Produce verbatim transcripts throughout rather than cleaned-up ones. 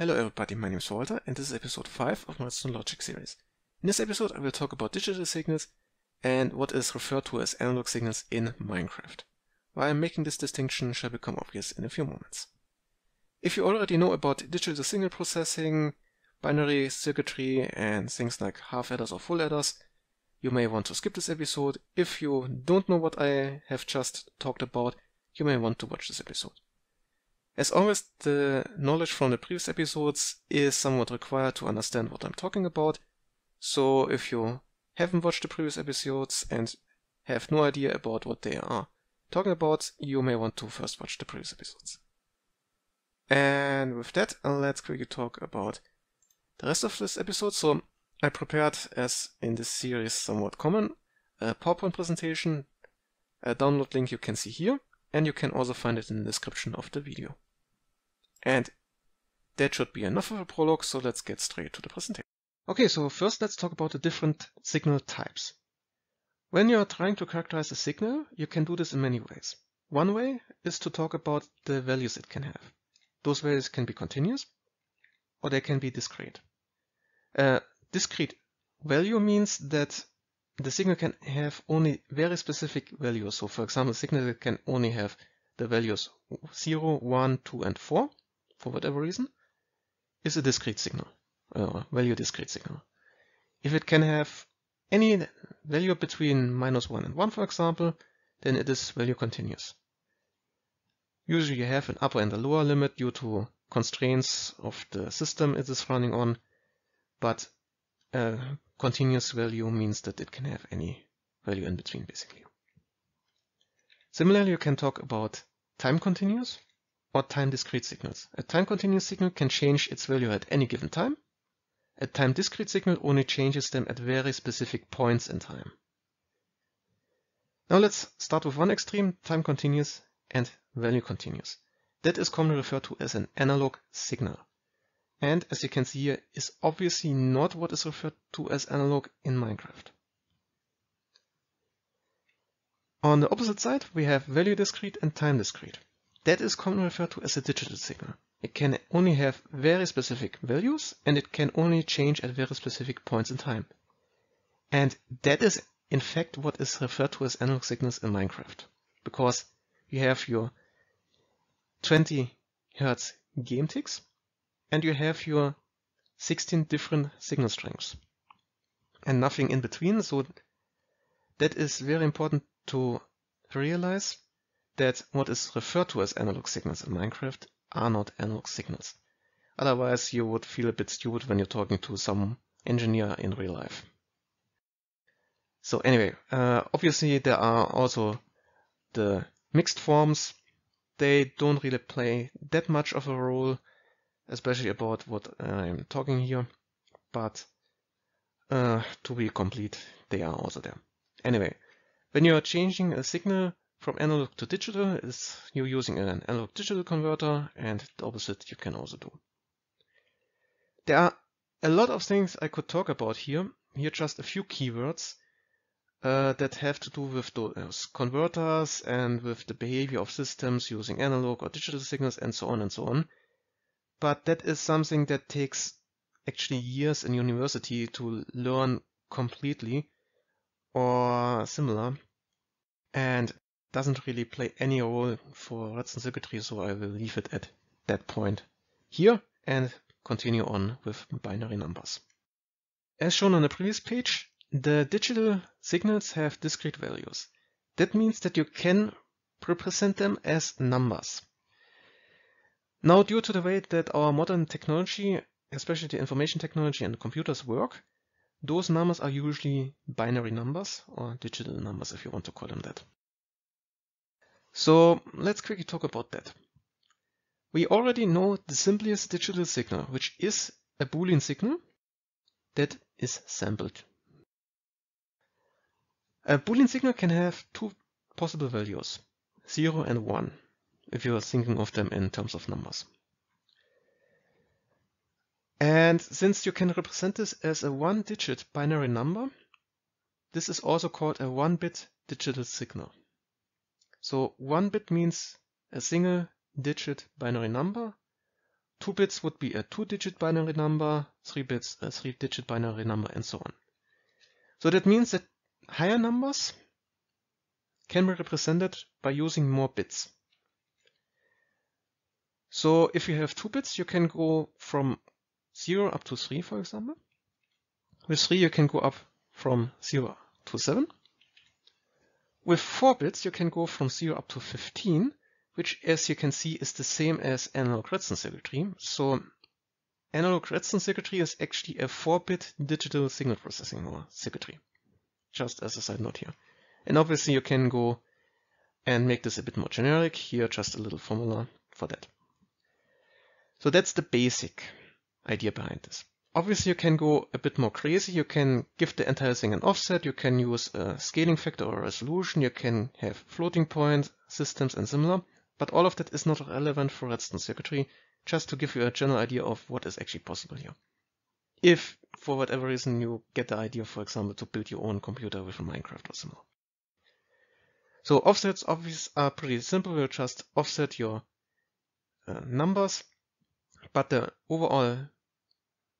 Hello everybody, my name is Walter and this is episode five of my Redstone Logic series. In this episode I will talk about digital signals and what is referred to as analog signals in Minecraft. Why I'm making this distinction shall become obvious in a few moments. If you already know about digital signal processing, binary circuitry and things like half adders or full adders, you may want to skip this episode. If you don't know what I have just talked about, you may want to watch this episode. As always, the knowledge from the previous episodes is somewhat required to understand what I'm talking about, so if you haven't watched the previous episodes and have no idea about what they are talking about, you may want to first watch the previous episodes. And with that, let's quickly talk about the rest of this episode. So I prepared, as in this series somewhat common, a PowerPoint presentation, a download link you can see here, and you can also find it in the description of the video. And that should be enough of a prologue, so let's get straight to the presentation. Okay, so first let's talk about the different signal types. When you're trying to characterize a signal, you can do this in many ways. One way is to talk about the values it can have. Those values can be continuous, or they can be discrete. Uh, discrete value means that the signal can have only very specific values. So for example, a signal can only have the values zero, one, two, and four, for whatever reason, is a discrete signal, uh, value discrete signal. If it can have any value between minus one and one, for example, then it is value continuous. Usually you have an upper and a lower limit due to constraints of the system it is running on, but uh, continuous value means that it can have any value in between, basically. Similarly, you can talk about time continuous or time discrete signals. A time continuous signal can change its value at any given time. A time discrete signal only changes them at very specific points in time. Now let's start with one extreme, time continuous and value continuous. That is commonly referred to as an analog signal. And as you can see here, is obviously not what is referred to as analog in Minecraft. On the opposite side, we have value discrete and time discrete. That is commonly referred to as a digital signal. It can only have very specific values, and it can only change at very specific points in time. And that is, in fact, what is referred to as analog signals in Minecraft, because you have your twenty hertz game ticks, and you have your sixteen different signal strengths and nothing in between. So that is very important to realize, that what is referred to as analog signals in Minecraft are not analog signals. Otherwise you would feel a bit stupid when you're talking to some engineer in real life. So anyway, uh, obviously there are also the mixed forms. They don't really play that much of a role, especially about what I'm talking here, but uh, to be complete, they are also there. Anyway, when you are changing a signal from analog to digital, is you're using an analog digital converter, and the opposite you can also do. There are a lot of things I could talk about here. Here just a few keywords uh, that have to do with those converters and with the behavior of systems using analog or digital signals and so on and so on. But that is something that takes actually years in university to learn completely or similar, and doesn't really play any role for Redstone circuitry, so I will leave it at that point here and continue on with binary numbers. As shown on the previous page, the digital signals have discrete values. That means that you can represent them as numbers. Now, due to the way that our modern technology, especially the information technology and computers work, those numbers are usually binary numbers, or digital numbers if you want to call them that. So let's quickly talk about that. We already know the simplest digital signal, which is a Boolean signal that is sampled. A Boolean signal can have two possible values, zero and one. If you are thinking of them in terms of numbers. And since you can represent this as a one-digit binary number, this is also called a one-bit digital signal. So one bit means a single digit binary number, two bits would be a two-digit binary number, three bits a three-digit binary number, and so on. So that means that higher numbers can be represented by using more bits. So if you have two bits, you can go from zero up to three, for example. With three, you can go up from zero to seven. With four bits, you can go from zero up to fifteen, which, as you can see, is the same as analog Redstone circuitry. So analog Redstone circuitry is actually a four-bit digital signal processing circuitry, just as a side note here. And obviously, you can go and make this a bit more generic. Here, just a little formula for that. So that's the basic idea behind this. Obviously, you can go a bit more crazy. You can give the entire thing an offset. You can use a scaling factor or a resolution. You can have floating point systems and similar. But all of that is not relevant for Redstone circuitry, just to give you a general idea of what is actually possible here. If, for whatever reason, you get the idea, for example, to build your own computer with Minecraft or similar. So offsets obviously are pretty simple. You'll just offset your uh, numbers, but the overall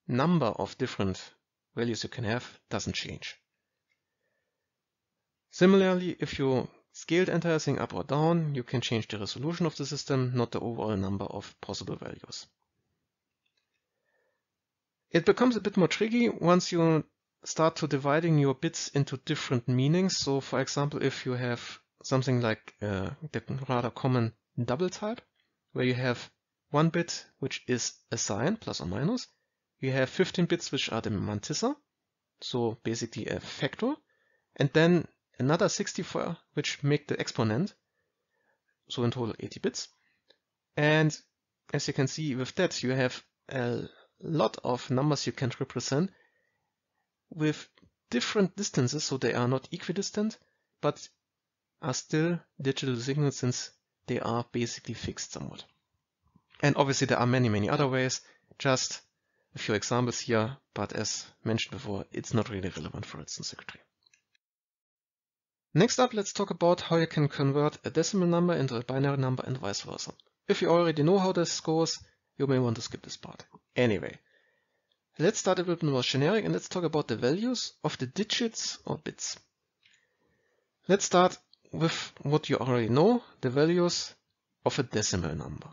number of different values you can have doesn't change. Similarly, if you scale the entire thing up or down, you can change the resolution of the system, not the overall number of possible values. It becomes a bit more tricky once you start to dividing your bits into different meanings. So, for example, if you have something like uh, the rather common double type, where you have one bit which is a sign, plus or minus. You have fifteen bits, which are the mantissa, so basically a factor, and then another sixty-four, which make the exponent, so in total eighty bits. And as you can see with that, you have a lot of numbers you can represent with different distances, so they are not equidistant, but are still digital signals since they are basically fixed somewhat. And obviously there are many, many other ways, just a few examples here, but as mentioned before, it's not really relevant for Redstone circuitry. Next up, let's talk about how you can convert a decimal number into a binary number and vice versa. If you already know how this goes, you may want to skip this part. Anyway, let's start a bit more generic and let's talk about the values of the digits or bits. Let's start with what you already know, the values of a decimal number,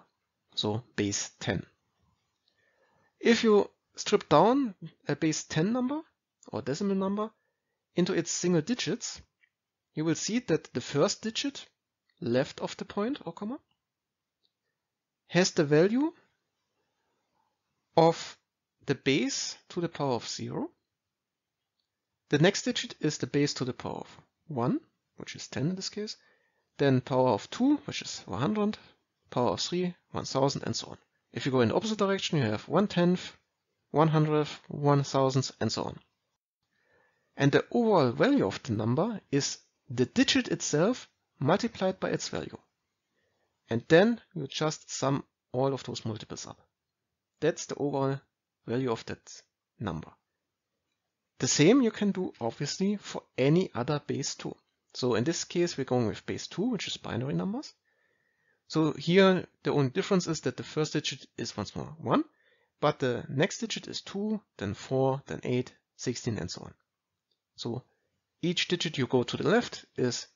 so base ten. If you strip down a base ten number or decimal number into its single digits, you will see that the first digit left of the point or comma has the value of the base to the power of zero. The next digit is the base to the power of one, which is ten in this case, then power of two, which is one hundred, power of three, one thousand, and so on. If you go in the opposite direction, you have one-tenth, one-hundredth, one-thousandth, and so on. And the overall value of the number is the digit itself multiplied by its value. And then you just sum all of those multiples up. That's the overall value of that number. The same you can do, obviously, for any other base two. So in this case, we're going with base two, which is binary numbers. So here the only difference is that the first digit is once more one, but the next digit is two, then four, then eight, sixteen, and so on. So each digit you go to the left is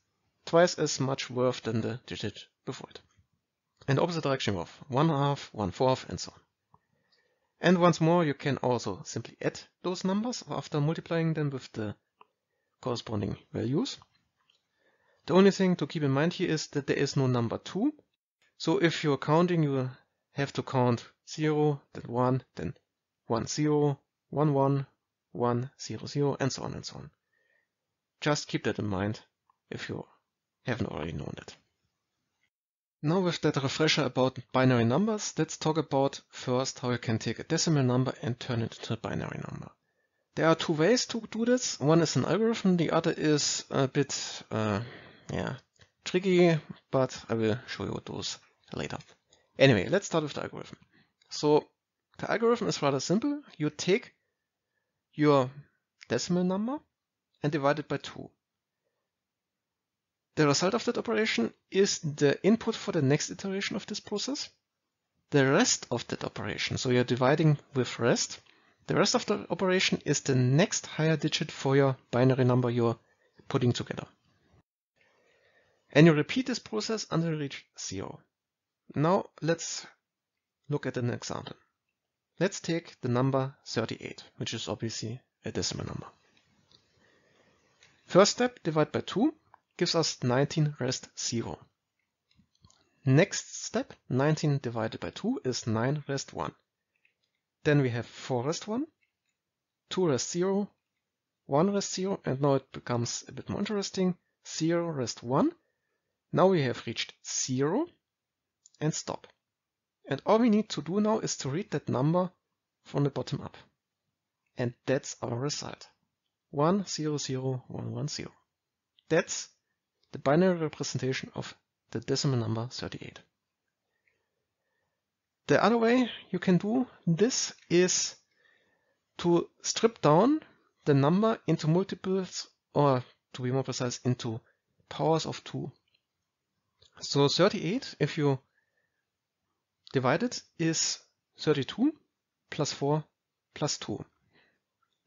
twice as much worth than the digit before it. And the opposite direction of one half, one fourth, and so on. And once more, you can also simply add those numbers after multiplying them with the corresponding values. The only thing to keep in mind here is that there is no number two. So if you're counting, you have to count zero, then one, then one, zero, one, one, one, zero, zero, and so on and so on. Just keep that in mind if you haven't already known that. Now with that refresher about binary numbers, let's talk about first how you can take a decimal number and turn it into a binary number. There are two ways to do this. One is an algorithm, the other is a bit uh, yeah, tricky, but I will show you those later. Anyway, let's start with the algorithm. So the algorithm is rather simple. You take your decimal number and divide it by two. The result of that operation is the input for the next iteration of this process. the rest of that operation. So you're dividing with rest. The rest of the operation is the next higher digit for your binary number you're putting together. And you repeat this process until you reach zero. Now let's look at an example. Let's take the number thirty-eight, which is obviously a decimal number. First step, divide by two, gives us nineteen rest zero. Next step, nineteen divided by two is nine rest one. Then we have four rest one, two rest zero, one rest zero, and now it becomes a bit more interesting, zero rest one. Now we have reached zero and stop. And all we need to do now is to read that number from the bottom up. And that's our result. one, zero, zero, one, one, zero. That's the binary representation of the decimal number thirty-eight. The other way you can do this is to strip down the number into multiples, or to be more precise, into powers of two. So thirty-eight, if you divide it, is thirty-two plus four plus two.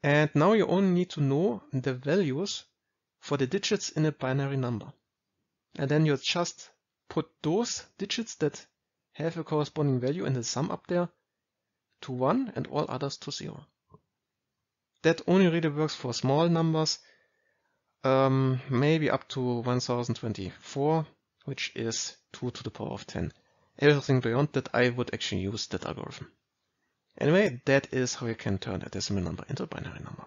And now you only need to know the values for the digits in a binary number. And then you just put those digits that have a corresponding value in the sum up there to one and all others to zero. That only really works for small numbers, um, maybe up to one thousand twenty-four, which is two to the power of ten. Everything beyond that, I would actually use that algorithm. Anyway, that is how you can turn a decimal number into a binary number.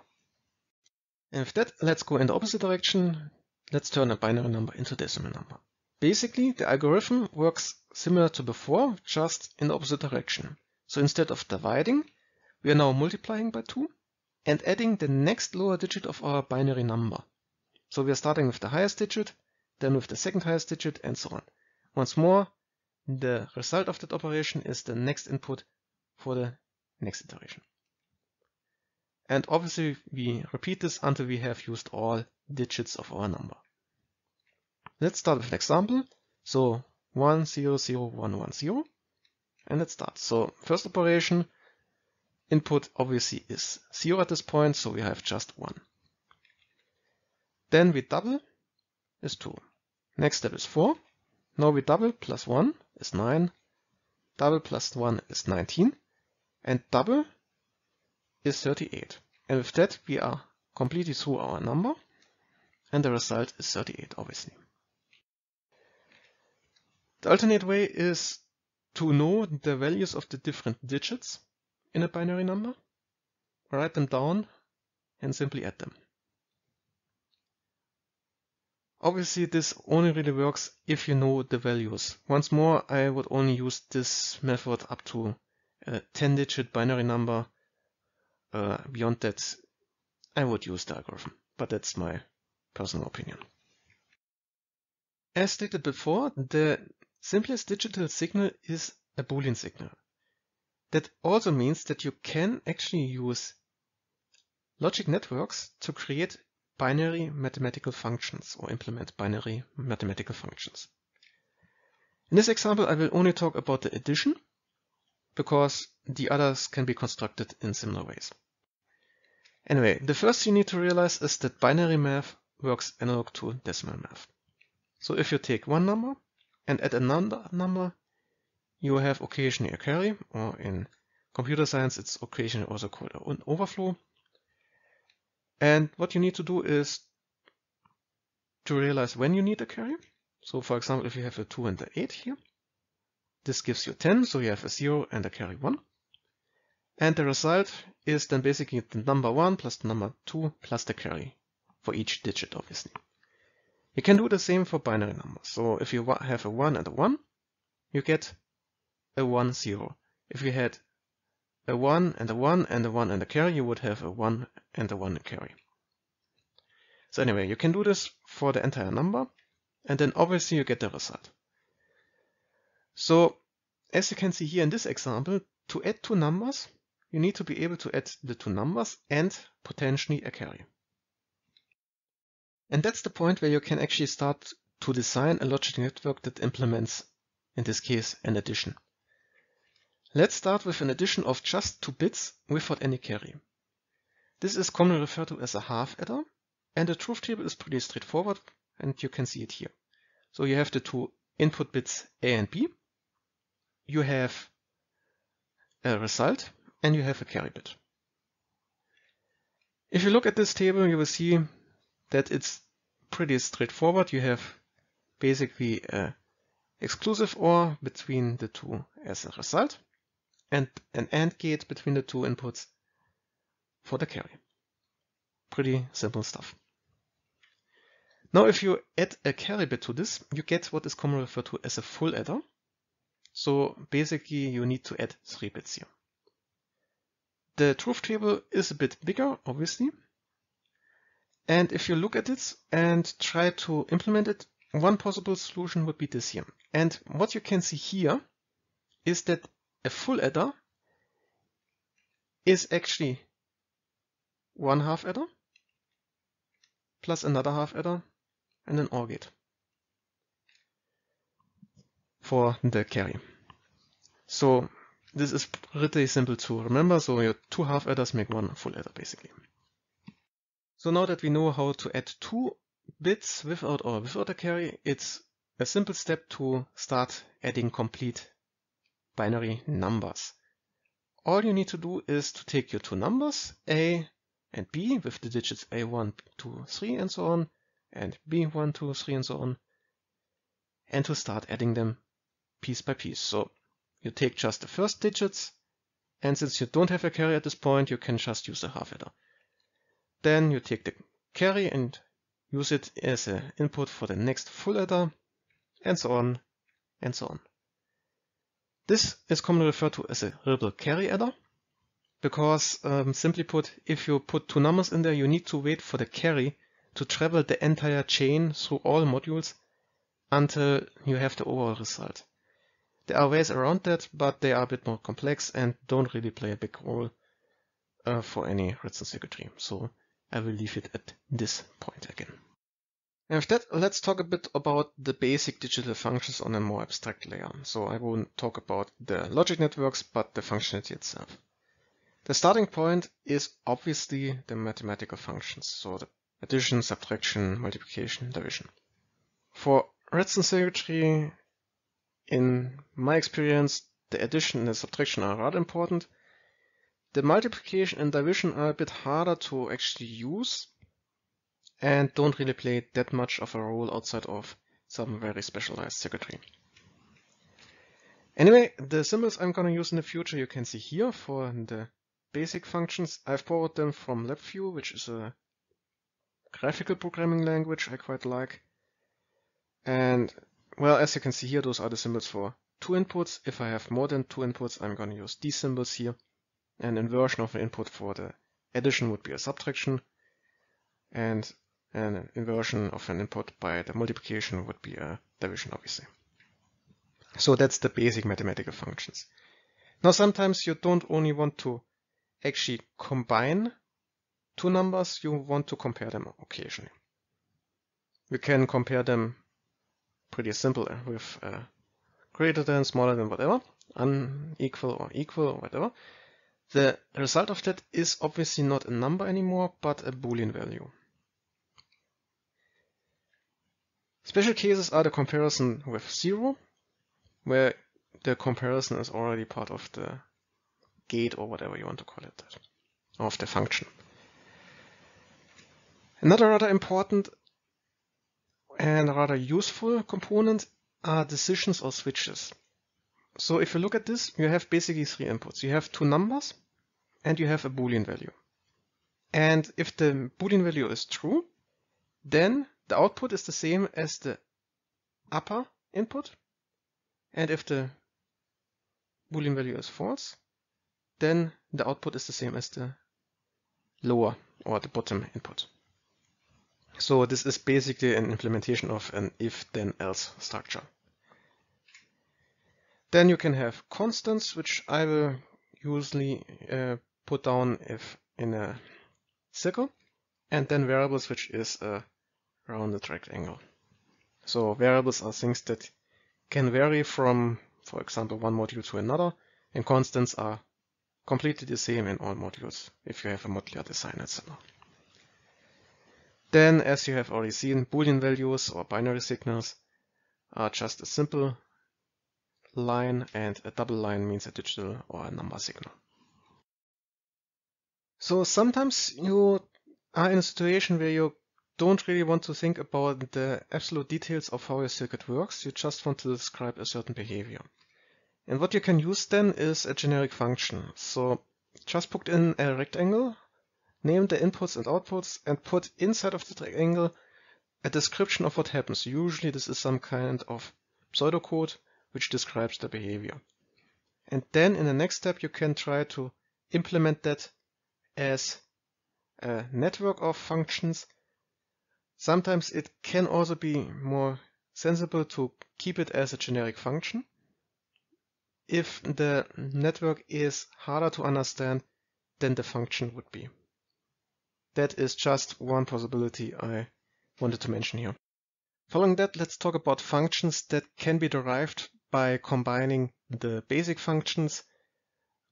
And with that, let's go in the opposite direction. Let's turn a binary number into a decimal number. Basically, the algorithm works similar to before, just in the opposite direction. So instead of dividing, we are now multiplying by two and adding the next lower digit of our binary number. So we are starting with the highest digit, then with the second highest digit, and so on. Once more, the result of that operation is the next input for the next iteration. And obviously, we repeat this until we have used all digits of our number. Let's start with an example. So one, zero, zero, one, one, zero. And let's start. So first operation, input obviously is zero at this point, so we have just one. Then we double is two. Next step is four. Now we double plus one is nine. Double plus one is nineteen. And double is thirty-eight. And with that, we are completely through our number. And the result is thirty-eight, obviously. The alternate way is to know the values of the different digits in a binary number, write them down, and simply add them. Obviously, this only really works if you know the values. Once more, I would only use this method up to a ten-digit binary number. Uh, beyond that, I would use the algorithm, but that's my personal opinion. As stated before, the simplest digital signal is a Boolean signal. That also means that you can actually use logic networks to create binary mathematical functions or implement binary mathematical functions. In this example, I will only talk about the addition because the others can be constructed in similar ways. Anyway, the first thing you need to realize is that binary math works analog to decimal math. So if you take one number and add another number, you have occasionally a carry, or in computer science it's occasionally also called an overflow. And what you need to do is to realize when you need a carry. So for example, if you have a two and an eight here, this gives you ten, so you have a zero and a carry one. And the result is then basically the number one plus the number two plus the carry for each digit, obviously. You can do the same for binary numbers. So if you have a one and a one, you get a one, zero. If you had a one and a one and a one and a carry, you would have a one and a one and carry. So anyway, you can do this for the entire number, and then obviously you get the result. So as you can see here in this example, to add two numbers, you need to be able to add the two numbers and potentially a carry. And that's the point where you can actually start to design a logic network that implements, in this case, an addition. Let's start with an addition of just two bits without any carry. This is commonly referred to as a half adder, and the truth table is pretty straightforward, and you can see it here. So you have the two input bits A and B, you have a result, and you have a carry bit. If you look at this table, you will see that it's pretty straightforward. You have basically an exclusive O R between the two as a result, and an AND gate between the two inputs for the carry. Pretty simple stuff. Now if you add a carry bit to this, you get what is commonly referred to as a full adder. So basically you need to add three bits here. The truth table is a bit bigger, obviously. And if you look at it and try to implement it, one possible solution would be this here. And what you can see here is that a full adder is actually one half adder plus another half adder and an OR gate for the carry. So this is pretty simple to remember. So your two half adders make one full adder basically. So now that we know how to add two bits without or without a carry, it's a simple step to start adding complete binary numbers. All you need to do is to take your two numbers, A and B, with the digits A one, two, three and so on, and B one, two, three and so on, and to start adding them piece by piece. So you take just the first digits, and since you don't have a carry at this point, you can just use a half adder. Then you take the carry and use it as an input for the next full adder, and so on and so on. This is commonly referred to as a ripple carry adder, because um, simply put, if you put two numbers in there, you need to wait for the carry to travel the entire chain through all modules until you have the overall result. There are ways around that, but they are a bit more complex and don't really play a big role uh, for any Redstone circuitry. So I will leave it at this point again. And with that, let's talk a bit about the basic digital functions on a more abstract layer. So I won't talk about the logic networks, but the functionality itself. The starting point is obviously the mathematical functions. So the addition, subtraction, multiplication, division. For Redstone circuitry, in my experience, the addition and the subtraction are rather important. The multiplication and division are a bit harder to actually use, and don't really play that much of a role outside of some very specialized circuitry. Anyway, the symbols I'm going to use in the future you can see here for the basic functions. I've borrowed them from LabVIEW, which is a graphical programming language I quite like. And well, as you can see here, those are the symbols for two inputs. If I have more than two inputs, I'm going to use these symbols here. An inversion of an input for the addition would be a subtraction, and an inversion of an input by the multiplication would be a division, obviously. So that's the basic mathematical functions. Now sometimes you don't only want to actually combine two numbers, you want to compare them occasionally. You can compare them pretty simple with uh, greater than, smaller than, whatever, unequal or equal or whatever. The result of that is obviously not a number anymore, but a Boolean value. Special cases are the comparison with zero, where the comparison is already part of the gate or whatever you want to call it, of the function. Another rather important and rather useful component are decisions or switches. So if you look at this, you have basically three inputs. You have two numbers and you have a Boolean value. And if the Boolean value is true, then the output is the same as the upper input. And if the Boolean value is false, then the output is the same as the lower or the bottom input. So this is basically an implementation of an if-then-else structure. Then you can have constants, which I will usually uh, put down if in a circle, and then variables, which is a rounded rectangle. So variables are things that can vary from, for example, one module to another, and constants are completely the same in all modules if you have a modular design, et cetera. Then, as you have already seen, Boolean values or binary signals are just a simple line, and a double line means a digital or a number signal. So sometimes you are in a situation where you don't really want to think about the absolute details of how your circuit works, you just want to describe a certain behavior. And what you can use then is a generic function. So just put in a rectangle, name the inputs and outputs, and put inside of the rectangle a description of what happens. Usually this is some kind of pseudocode which describes the behavior. And then in the next step you can try to implement that as a network of functions. Sometimes it can also be more sensible to keep it as a generic function. If the network is harder to understand than the function would be. That is just one possibility I wanted to mention here. Following that, let's talk about functions that can be derived by combining the basic functions,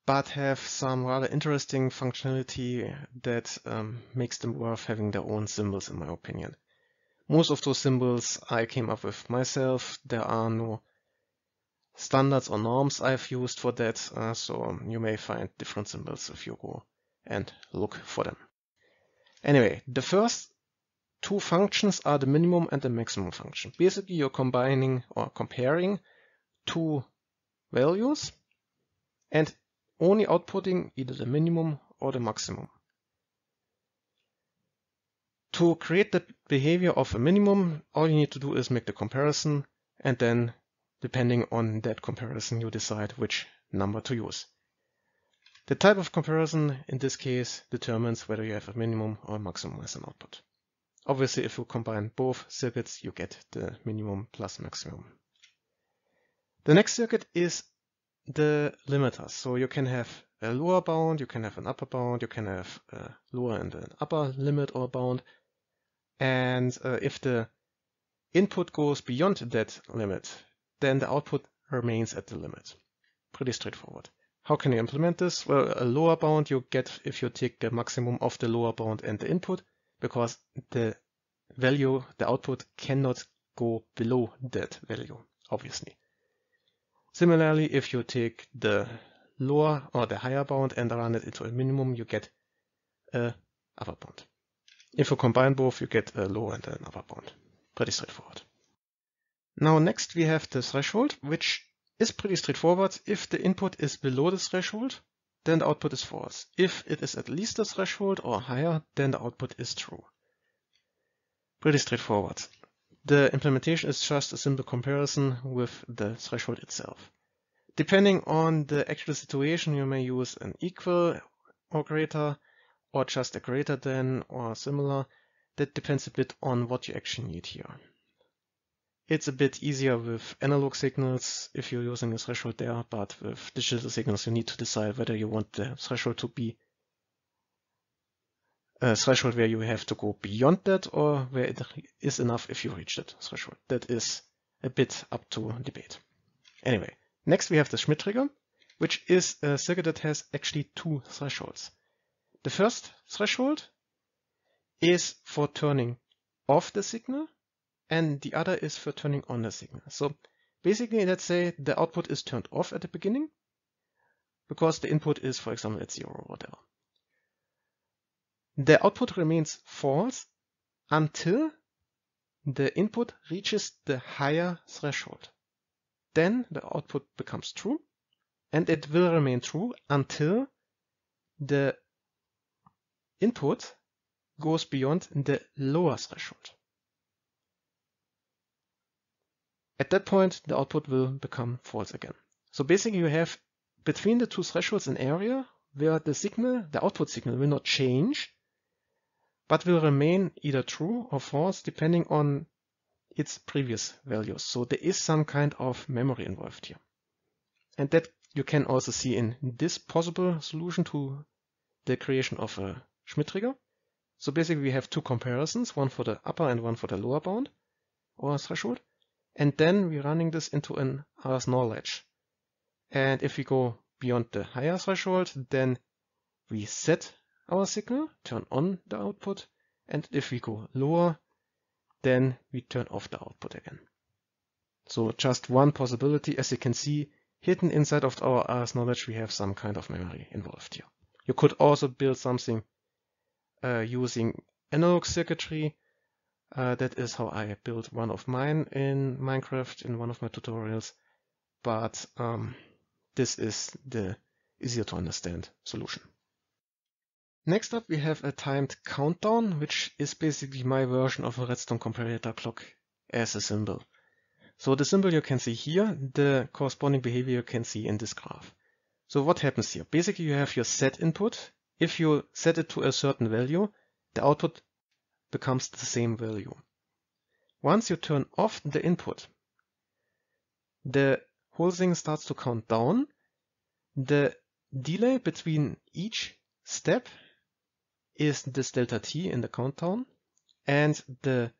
but have some rather interesting functionality that um, makes them worth having their own symbols, in my opinion. Most of those symbols I came up with myself. There are no standards or norms I've used for that, uh, so you may find different symbols if you go and look for them. Anyway, the first two functions are the minimum and the maximum function. Basically, you're combining or comparing two values and only outputting either the minimum or the maximum. To create the behavior of a minimum, all you need to do is make the comparison, and then depending on that comparison, you decide which number to use. The type of comparison in this case determines whether you have a minimum or a maximum as an output. Obviously, if you combine both circuits, you get the minimum plus maximum. The next circuit is the limiters. So you can have a lower bound, you can have an upper bound, you can have a lower and an upper limit or bound. And uh, if the input goes beyond that limit, then the output remains at the limit. Pretty straightforward. How can you implement this? Well, a lower bound you get if you take the maximum of the lower bound and the input, because the value, the output cannot go below that value, obviously. Similarly, if you take the lower or the higher bound and run it into a minimum, you get a upper bound. If you combine both, you get a lower and an upper bound. Pretty straightforward. Now next we have the threshold, which is pretty straightforward. If the input is below the threshold, then the output is false. If it is at least the threshold or higher, then the output is true. Pretty straightforward. The implementation is just a simple comparison with the threshold itself. Depending on the actual situation, you may use an equal or greater, or just a greater than or similar. That depends a bit on what you actually need here. It's a bit easier with analog signals if you're using a threshold there, but with digital signals you need to decide whether you want the threshold to be a threshold where you have to go beyond that, or where it is enough if you reach that threshold. That is a bit up to debate. Anyway, next we have the Schmitt Trigger, which is a circuit that has actually two thresholds. The first threshold is for turning off the signal, and the other is for turning on the signal. So basically, let's say the output is turned off at the beginning, because the input is, for example, at zero or whatever. The output remains false until the input reaches the higher threshold. Then the output becomes true, and it will remain true until the input goes beyond the lower threshold. At that point, the output will become false again. So basically you have between the two thresholds an area where the signal, the output signal, will not change, but will remain either true or false depending on its previous values. So there is some kind of memory involved here. And that you can also see in this possible solution to the creation of a Schmitt trigger. So basically we have two comparisons, one for the upper and one for the lower bound or threshold. And then we're running this into an R S nor latch. And if we go beyond the higher threshold, then we set our signal, turn on the output, and if we go lower, then we turn off the output again. So just one possibility. As you can see, hidden inside of our R S-NOR-latch, we have some kind of memory involved here. You could also build something uh, using analog circuitry. Uh, that is how I built one of mine in Minecraft in one of my tutorials. But um, this is the easier to understand solution. Next up, we have a timed countdown, which is basically my version of a redstone comparator clock as a symbol. So the symbol you can see here, the corresponding behavior you can see in this graph. So what happens here? Basically, you have your set input. If you set it to a certain value, the output becomes the same value. Once you turn off the input, the whole thing starts to count down. The delay between each step is this delta T in the countdown, and the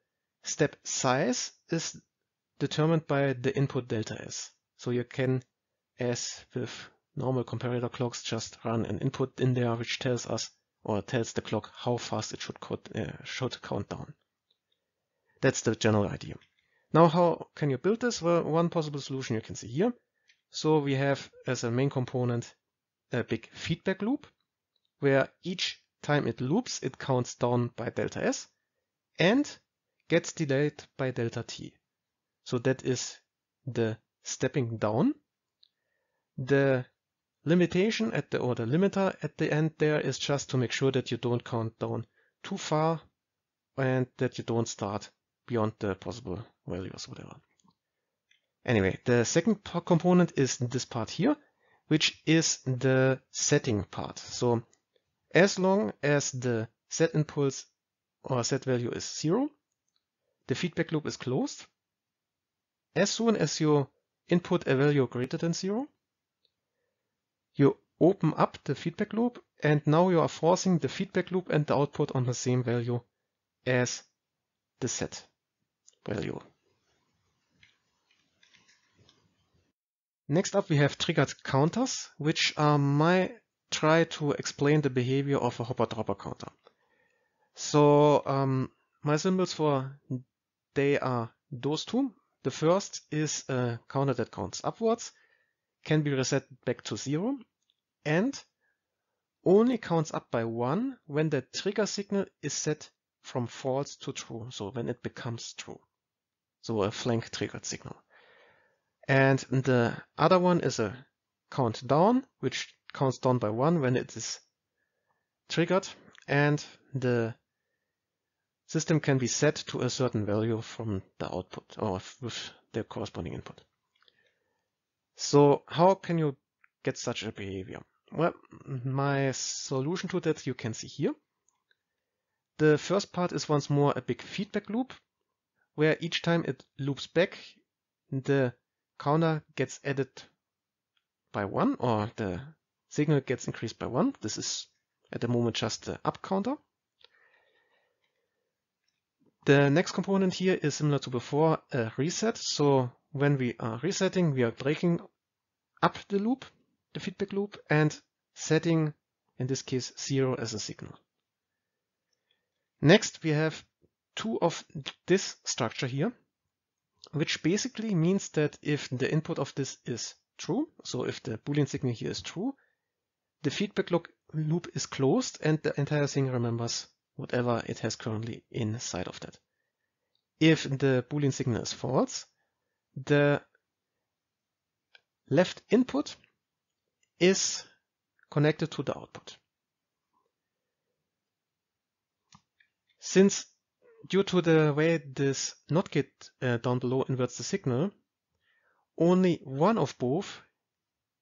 step size is determined by the input delta S. So you can, as with normal comparator clocks, just run an input in there which tells us, or tells the clock, how fast it should, uh, should count down. That's the general idea. Now, how can you build this? Well, one possible solution you can see here. So we have as a main component a big feedback loop, where each time it loops, it counts down by delta S and gets delayed by delta T. So that is the stepping down. The limitation at the, or the limiter at the end there is just to make sure that you don't count down too far and that you don't start beyond the possible values, whatever. Anyway, the second component is this part here, which is the setting part. So as long as the set impulse or set value is zero, the feedback loop is closed. As soon as you input a value greater than zero, you open up the feedback loop, and now you are forcing the feedback loop and the output on the same value as the set value. Next up, we have triggered counters, which are my try to explain the behavior of a Hopper/Dropper counter. So um, my symbols for they are those two. The first is a counter that counts upwards, can be reset back to zero, and only counts up by one when the trigger signal is set from false to true, so when it becomes true. So a flank triggered signal. And the other one is a countdown, which counts down by one when it is triggered, and the system can be set to a certain value from the output or with the corresponding input. So how can you get such a behavior? Well, my solution to that you can see here. The first part is once more a big feedback loop, where each time it loops back, the counter gets added by one, or the signal gets increased by one. This is at the moment just the up counter. The next component here is similar to before, a reset. So when we are resetting, we are breaking up the loop, the feedback loop, and setting, in this case, zero as a signal. Next, we have two of this structure here, which basically means that if the input of this is true, so if the Boolean signal here is true, the feedback loop is closed and the entire thing remembers whatever it has currently inside of that. If the Boolean signal is false, the left input is connected to the output. Since, due to the way this NOT gate uh, down below inverts the signal, only one of both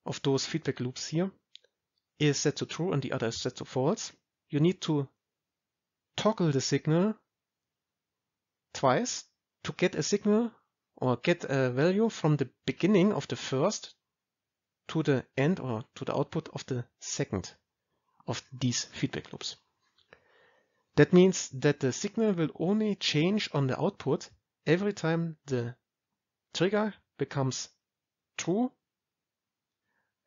of those feedback loops here is set to true and the other is set to false. You need to toggle the signal twice to get a signal or get a value from the beginning of the first to the end or to the output of the second of these feedback loops. That means that the signal will only change on the output every time the trigger becomes true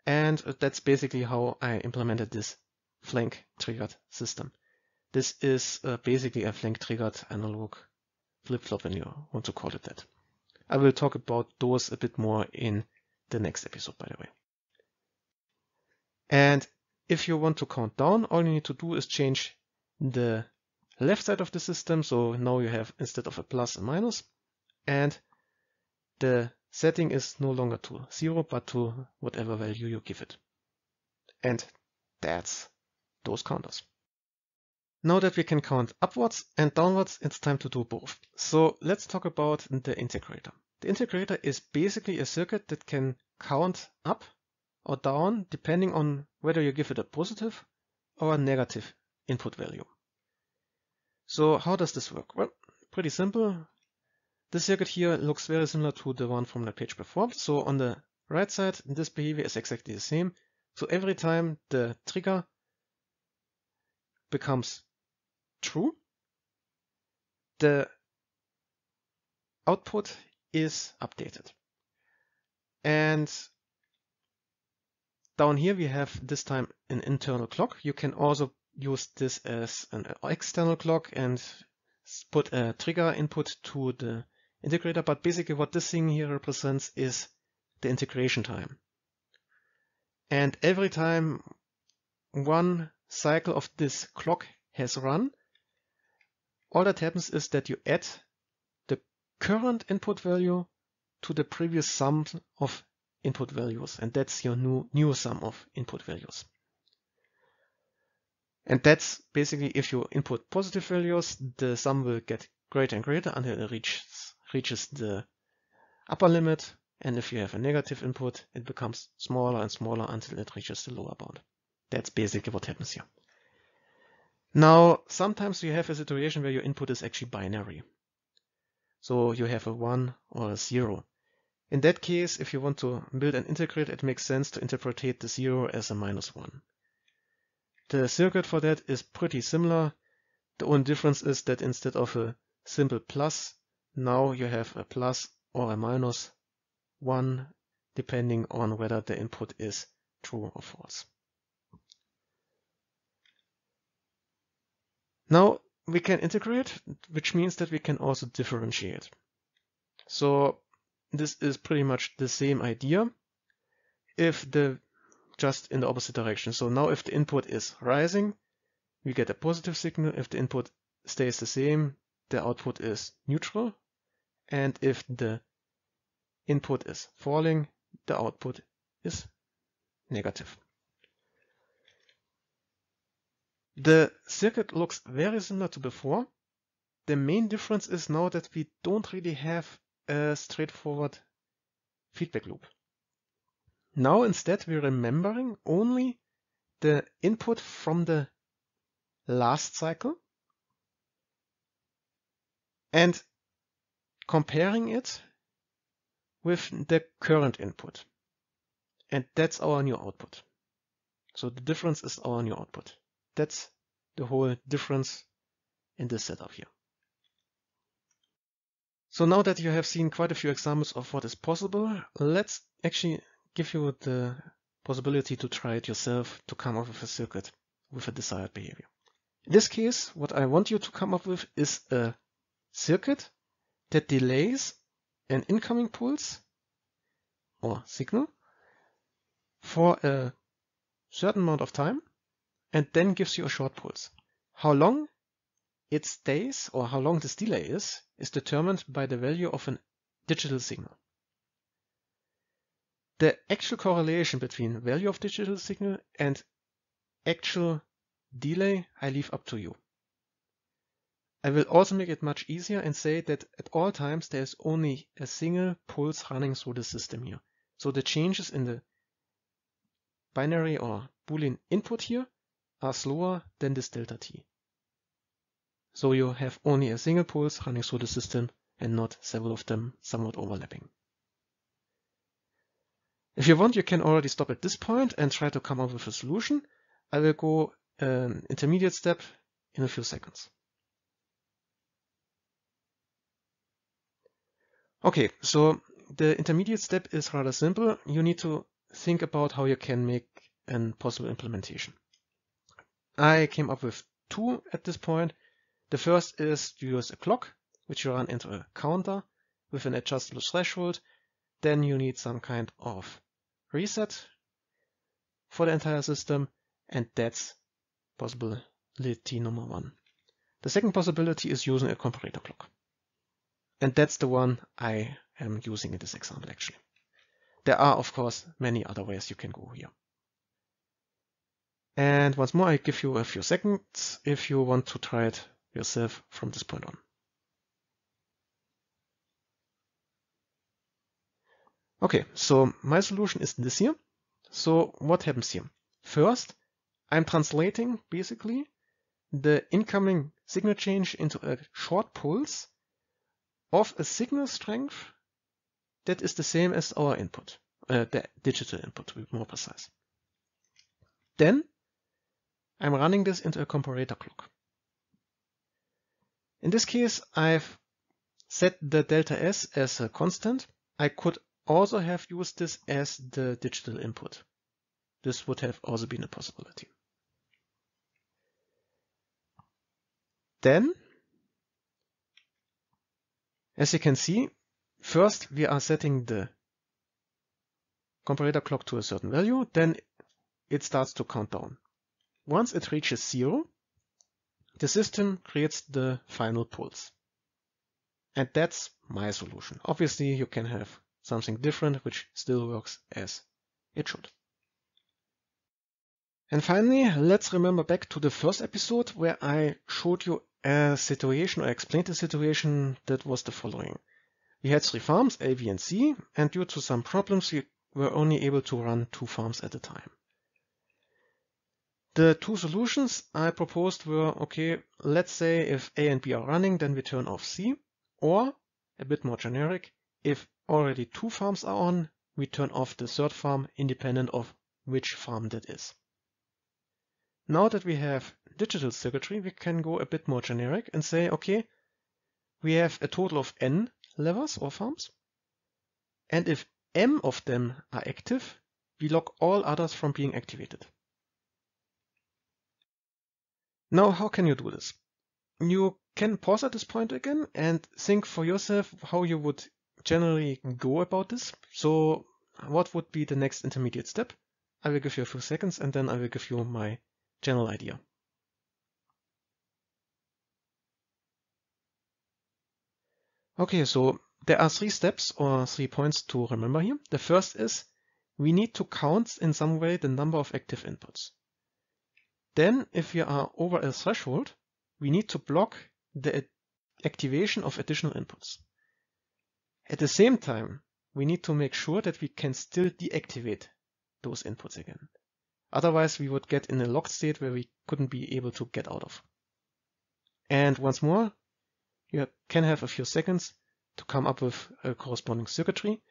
And that's basically how I implemented this flank triggered system. This is uh, basically a flank triggered analog flip-flop when you want to call it that. I will talk about those a bit more in the next episode, by the way. And if you want to count down, all you need to do is change the left side of the system. So now you have, instead of a plus, a minus. And the setting is no longer to zero, but to whatever value you give it. And that's those counters. Now that we can count upwards and downwards, it's time to do both. So let's talk about the integrator. The integrator is basically a circuit that can count up or down depending on whether you give it a positive or a negative input value. So how does this work? Well, pretty simple. This circuit here looks very similar to the one from the page before. So on the right side, this behavior is exactly the same. So every time the trigger becomes true, the output is updated. And down here we have this time an internal clock. You can also use this as an external clock and put a trigger input to the integrator. But basically what this thing here represents is the integration time. And every time one cycle of this clock has run, all that happens is that you add the current input value to the previous sum of input values, and that's your new new sum of input values. And that's basically, if you input positive values, the sum will get greater and greater until it reaches reaches the upper limit, and if you have a negative input, it becomes smaller and smaller until it reaches the lower bound. That's basically what happens here. Now, sometimes you have a situation where your input is actually binary. So you have a one or a zero. In that case, if you want to build an integrator, it makes sense to interpretate the zero as a minus one. The circuit for that is pretty similar. The only difference is that instead of a simple plus, now you have a plus or a minus one, depending on whether the input is true or false. Now we can integrate, which means that we can also differentiate. So this is pretty much the same idea, if the just in the opposite direction. So now if the input is rising, we get a positive signal. If the input stays the same, the output is neutral. And if the input is falling, the output is negative. The circuit looks very similar to before. The main difference is now that we don't really have a straightforward feedback loop. Now instead we're remembering only the input from the last cycle and comparing it with the current input. And that's our new output. So the difference is our new output. That's the whole difference in this setup here. So now that you have seen quite a few examples of what is possible, let's actually give you the possibility to try it yourself to come up with a circuit with a desired behavior. In this case, what I want you to come up with is a circuit that delays an incoming pulse or signal for a certain amount of time and then gives you a short pulse. How long it stays, or how long this delay is, is determined by the value of a digital signal. The actual correlation between value of digital signal and actual delay I leave up to you. I will also make it much easier and say that at all times there is only a single pulse running through the system here. So the changes in the binary or Boolean input here are slower than this delta t. So you have only a single pulse running through the system and not several of them somewhat overlapping. If you want, you can already stop at this point and try to come up with a solution. I will go an intermediate step in a few seconds. Okay, so the intermediate step is rather simple. You need to think about how you can make a possible implementation. I came up with two at this point. The first is you use a clock, which you run into a counter with an adjustable threshold. Then you need some kind of reset for the entire system, and that's possibility number one. The second possibility is using a comparator clock. And that's the one I am using in this example actually. There are of course many other ways you can go here. And once more, I give you a few seconds if you want to try it yourself from this point on. Okay, so my solution is this here. So what happens here? First, I'm translating basically the incoming signal change into a short pulse of a signal strength that is the same as our input, uh, the digital input to be more precise. Then I'm running this into a comparator clock. In this case, I've set the delta S as a constant. I could also have used this as the digital input. This would have also been a possibility. Then, as you can see, first we are setting the comparator clock to a certain value, then it starts to count down. Once it reaches zero, the system creates the final pulse. And that's my solution. Obviously, you can have something different which still works as it should. And finally, let's remember back to the first episode where I showed you a situation or explained a situation that was the following. We had three farms, A, B, and C, and due to some problems, we were only able to run two farms at a time. The two solutions I proposed were, okay, let's say if A and B are running, then we turn off C, or, a bit more generic, if already two farms are on, we turn off the third farm independent of which farm that is. Now that we have digital circuitry, we can go a bit more generic and say, okay, we have a total of n levers or farms, and if m of them are active, we lock all others from being activated. Now, how can you do this? You can pause at this point again and think for yourself how you would generally go about this. So what would be the next intermediate step? I will give you a few seconds and then I will give you my general idea. Okay, so there are three steps or three points to remember here. The first is we need to count in some way the number of active inputs. Then if we are over a threshold, we need to block the activation of additional inputs. At the same time, we need to make sure that we can still deactivate those inputs again. Otherwise, we would get in a locked state where we couldn't be able to get out of. And once more, you can have a few seconds to come up with a corresponding circuitry.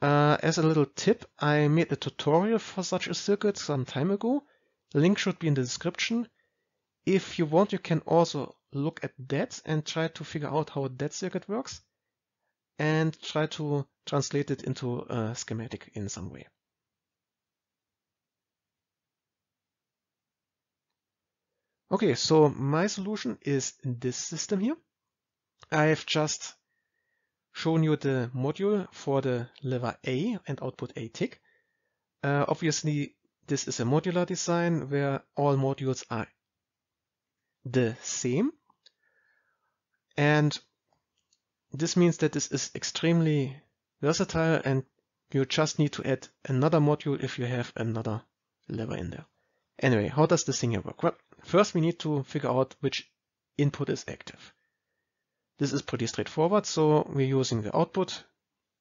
Uh, as a little tip, I made a tutorial for such a circuit some time ago. The link should be in the description. If you want, you can also look at that and try to figure out how that circuit works and try to translate it into a schematic in some way. Okay, so my solution is this system here. I've just shown you the module for the lever A and output A tick. Uh, obviously, this is a modular design where all modules are the same. And this means that this is extremely versatile and you just need to add another module if you have another lever in there. Anyway, how does this thing here work? Well, first we need to figure out which input is active. This is pretty straightforward, so we're using the output,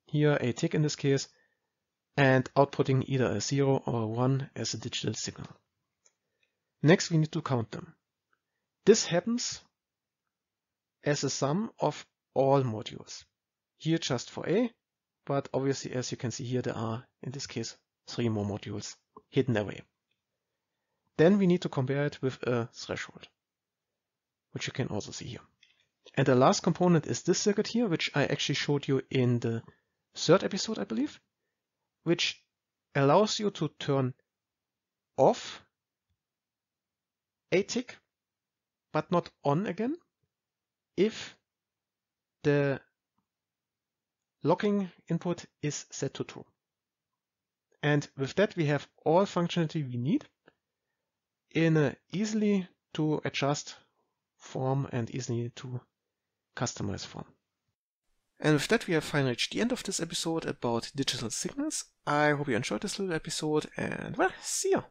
here a tick in this case, and outputting either a zero or a one as a digital signal. Next we need to count them. This happens as a sum of all modules. Here just for A, but obviously as you can see here there are, in this case, three more modules hidden away. Then we need to compare it with a threshold, which you can also see here. And the last component is this circuit here, which I actually showed you in the third episode, I believe, which allows you to turn off a tick, but not on again, if the locking input is set to true. And with that, we have all functionality we need in a easily to adjust form and easily to customize form. And with that, we have finally reached the end of this episode about digital signals. I hope you enjoyed this little episode, and well, see ya!